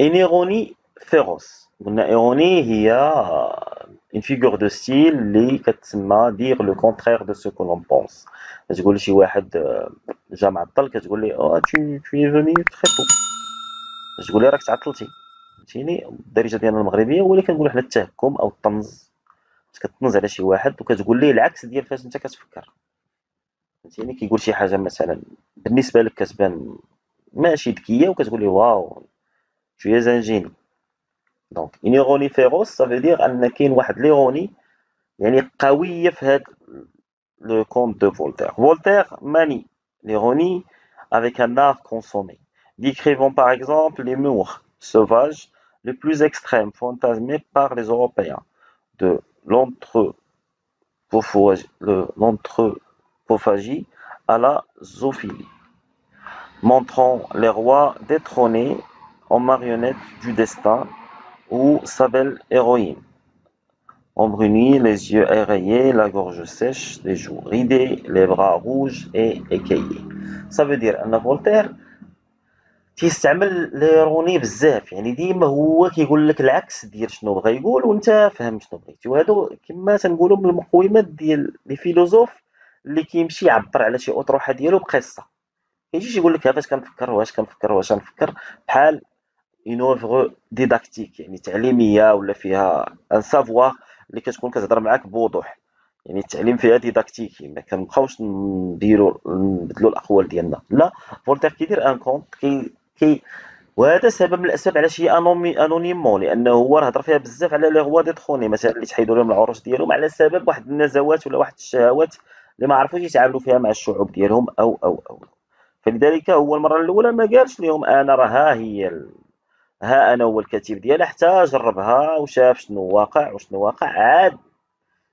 إنيروني فيروس. قلنا إيروني هي une figure de style اللي كتسمى دير لو كونترير دو سو كو لون بونس. كتقول لشي واحد جا معطل كتقول ليه اه tu es venu très tôt. كتقول ليه راك تعطلتي. فهمتيني؟ الدارجه ديالنا المغربيه هو اللي كنقولوا حنا التهكم او الطنز. كتطنز على شي واحد وكتقول ليه العكس ديال فاش انت كتفكر. فهمتيني؟ كيقول شي حاجه مثلا بالنسبه لك كتبان ماشي ذكيه وكتقول ليه واو tu es un génie. دونك إنيروني فيروس صافي دير أن كاين واحد ليروني يعني قوية في هاد لو كونت دو فولتير. فولتير ماني ليروني avec un art consommé. Décrivons par exemple les murs sauvages les plus extrêmes fantasmés par les Européens de l'anthropophagie à la zoophilie, montrant les rois détrônés en marionnettes du destin ou sa belle héroïne, embrunie, les yeux éraillés, la gorge sèche, les joues ridées, les bras rouges et écaillés. Ça veut dire أن فولتير تيستعمل ليروني بزاف، يعني ديما هو كيقول لك العكس ديال شنو بغا يقول وانت فهم شنو بغيتي، وهادو كما تنقولوا من المقومات ديال لي فيلوزوف اللي كيمشي يعبر على شي أطروحة ديالو بقصة، كيجيش يقول لك علاش كنفكر واش كنفكر بحال une œuvre didactique يعني تعليميه ولا فيها ان سافوار اللي كتكون كتهضر معاك بوضوح، يعني التعليم فيها ديداكتيكي، ما كنبقاوش نبدلوا الاقوال ديالنا. لا، فولتير كيدير ان كونت كي وهذا سبب من الاسباب على شي انونيمون، لانه هو راه هضر فيها بزاف على لي غوا دي تخوني مثلا اللي تحيدوا لهم العروش ديالهم على سبب واحد النزوات ولا واحد الشهوات اللي ما عرفوش يتعاملوا فيها مع الشعوب ديالهم او فلذلك هو المره الاولى ما قالش لهم انا راه ها انا هو الكاتب ديالها، حتى جربها وشاف شنو واقع عاد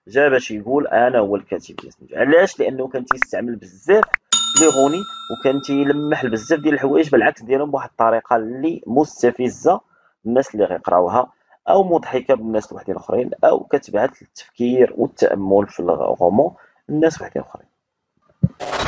جا باش يقول انا هو الكاتب ديالها. علاش؟ لانه كان تيستعمل بزاف ليغوني وكان تيلمح بزاف ديال الحوايج بالعكس ديالهم بواحد الطريقه اللي مستفزه الناس اللي غيقراوها او مضحكه بالناس الوحدين الاخرين او كتبعث للتفكير والتامل في الغومون الناس وحدين اخرين.